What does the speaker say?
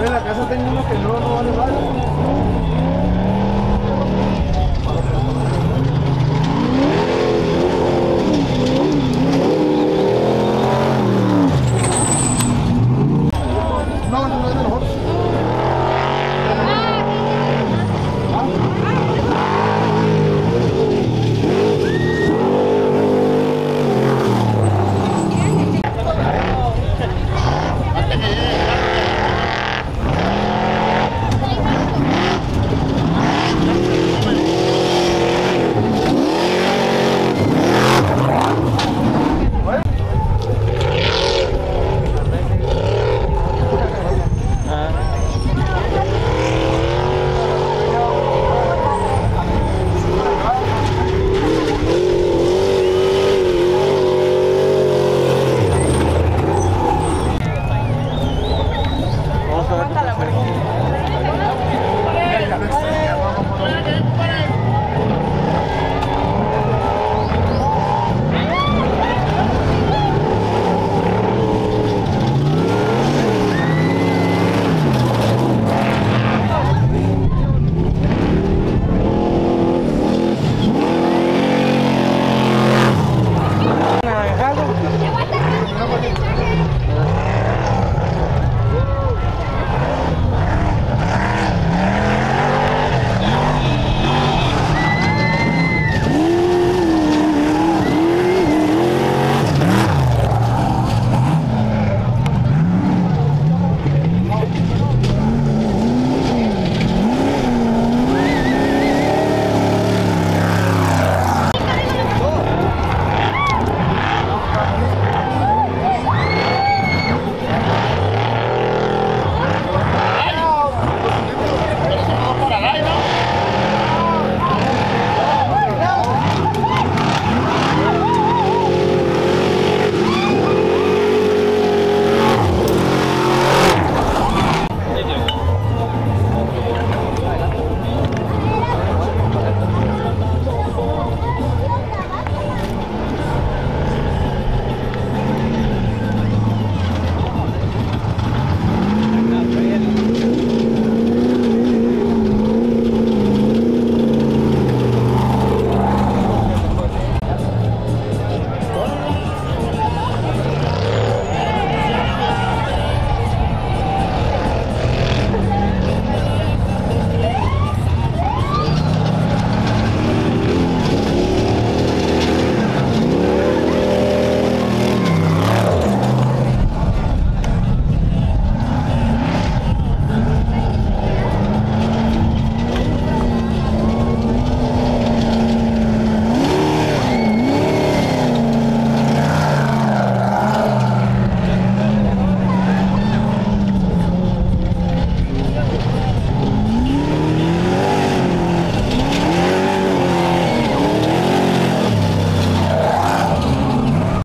En la casa tengo uno que no vale.